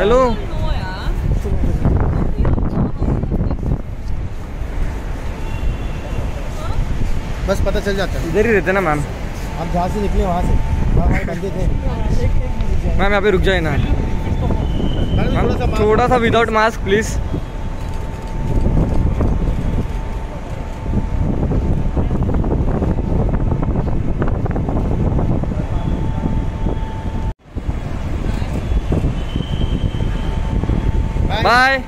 Hello. बस पता चल जाता है, इधर ही रहते ना मैम। आप जहाँ से निकले वहाँ से बंदे थे मैम। यहाँ पे रुक जाए ना मैम, थोड़ा सा without mask please. Bye.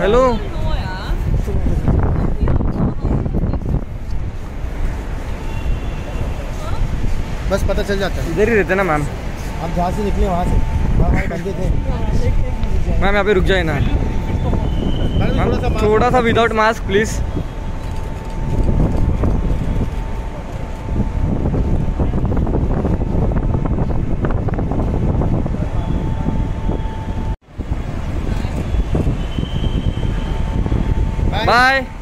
Hello. बस पता चल जाता है, इधर ही रहते ना मैम। आप जहाँ से निकले वहाँ से बंदे थे मैम। यहाँ पे रुक जाए ना मैम, थोड़ा सा विदाउट मास्क प्लीज। बाय।